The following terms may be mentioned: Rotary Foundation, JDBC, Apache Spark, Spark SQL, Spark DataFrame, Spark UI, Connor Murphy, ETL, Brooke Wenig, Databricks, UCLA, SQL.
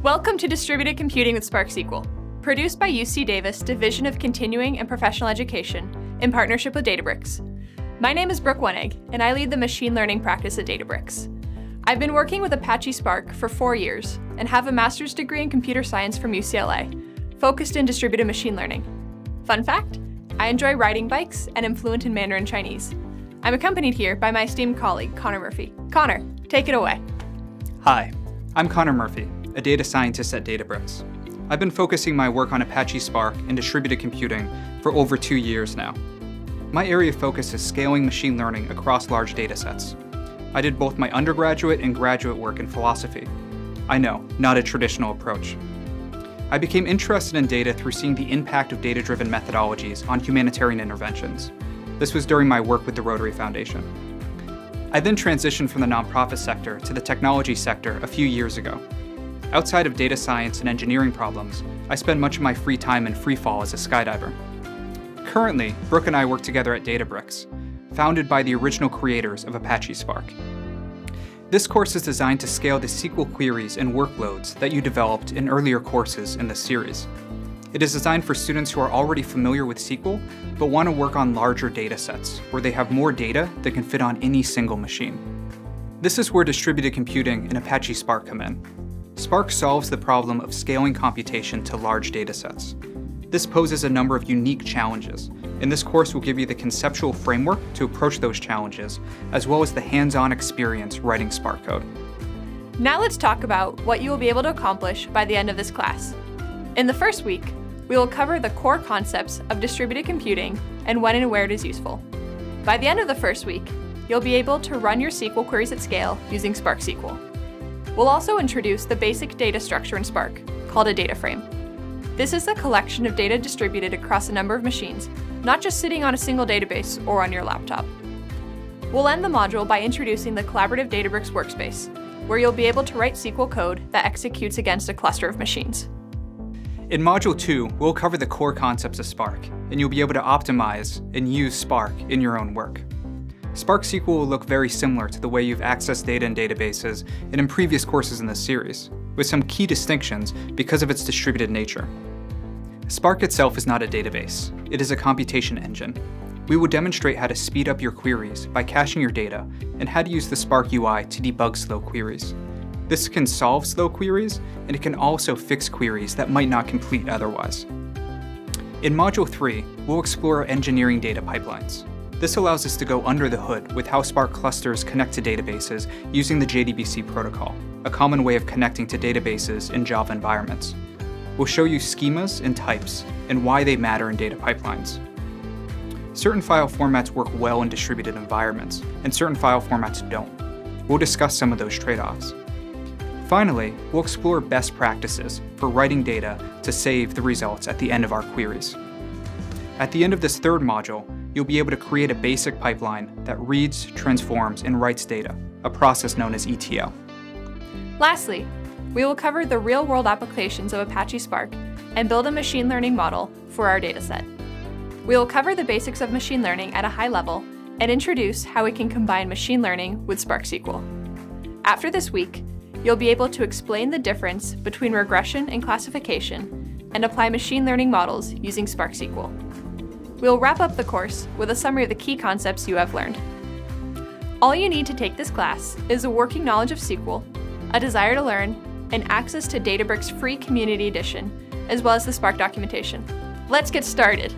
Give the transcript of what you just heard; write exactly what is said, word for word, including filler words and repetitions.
Welcome to Distributed Computing with Spark S Q L, produced by U C Davis Division of Continuing and Professional Education in partnership with Databricks. My name is Brooke Wenig, and I lead the machine learning practice at Databricks. I've been working with Apache Spark for four years and have a master's degree in computer science from U C L A, focused in distributed machine learning. Fun fact, I enjoy riding bikes and am fluent in Mandarin Chinese. I'm accompanied here by my esteemed colleague, Connor Murphy. Connor, take it away. Hi, I'm Connor Murphy, a data scientist at Databricks. I've been focusing my work on Apache Spark and distributed computing for over two years now. My area of focus is scaling machine learning across large datasets. I did both my undergraduate and graduate work in philosophy. I know, not a traditional approach. I became interested in data through seeing the impact of data-driven methodologies on humanitarian interventions. This was during my work with the Rotary Foundation. I then transitioned from the nonprofit sector to the technology sector a few years ago. Outside of data science and engineering problems, I spend much of my free time in free fall as a skydiver. Currently, Brooke and I work together at Databricks, founded by the original creators of Apache Spark. This course is designed to scale the S Q L queries and workloads that you developed in earlier courses in this series. It is designed for students who are already familiar with S Q L, but want to work on larger data sets, where they have more data that can fit on any single machine. This is where distributed computing and Apache Spark come in. Spark solves the problem of scaling computation to large data sets. This poses a number of unique challenges, and this course will give you the conceptual framework to approach those challenges, as well as the hands-on experience writing Spark code. Now let's talk about what you will be able to accomplish by the end of this class. In the first week, we will cover the core concepts of distributed computing and when and where it is useful. By the end of the first week, you'll be able to run your S Q L queries at scale using Spark S Q L. We'll also introduce the basic data structure in Spark, called a data frame. This is a collection of data distributed across a number of machines, not just sitting on a single database or on your laptop. We'll end the module by introducing the collaborative Databricks workspace, where you'll be able to write S Q L code that executes against a cluster of machines. In Module two, we'll cover the core concepts of Spark, and you'll be able to optimize and use Spark in your own work. Spark S Q L will look very similar to the way you've accessed data in databases and in previous courses in this series, with some key distinctions because of its distributed nature. Spark itself is not a database. It is a computation engine. We will demonstrate how to speed up your queries by caching your data and how to use the Spark U I to debug slow queries. This can solve slow queries, and it can also fix queries that might not complete otherwise. In Module three, we'll explore engineering data pipelines. This allows us to go under the hood with how Spark clusters connect to databases using the J D B C protocol, a common way of connecting to databases in Java environments. We'll show you schemas and types and why they matter in data pipelines. Certain file formats work well in distributed environments, and certain file formats don't. We'll discuss some of those trade-offs. Finally, we'll explore best practices for writing data to save the results at the end of our queries. At the end of this third module, you'll be able to create a basic pipeline that reads, transforms, and writes data, a process known as E T L. Lastly, we will cover the real-world applications of Apache Spark and build a machine learning model for our dataset. We will cover the basics of machine learning at a high level and introduce how we can combine machine learning with Spark S Q L. After this week, you'll be able to explain the difference between regression and classification and apply machine learning models using Spark S Q L. We'll wrap up the course with a summary of the key concepts you have learned. All you need to take this class is a working knowledge of S Q L, a desire to learn, and access to Databricks' free community edition, as well as the Spark documentation. Let's get started!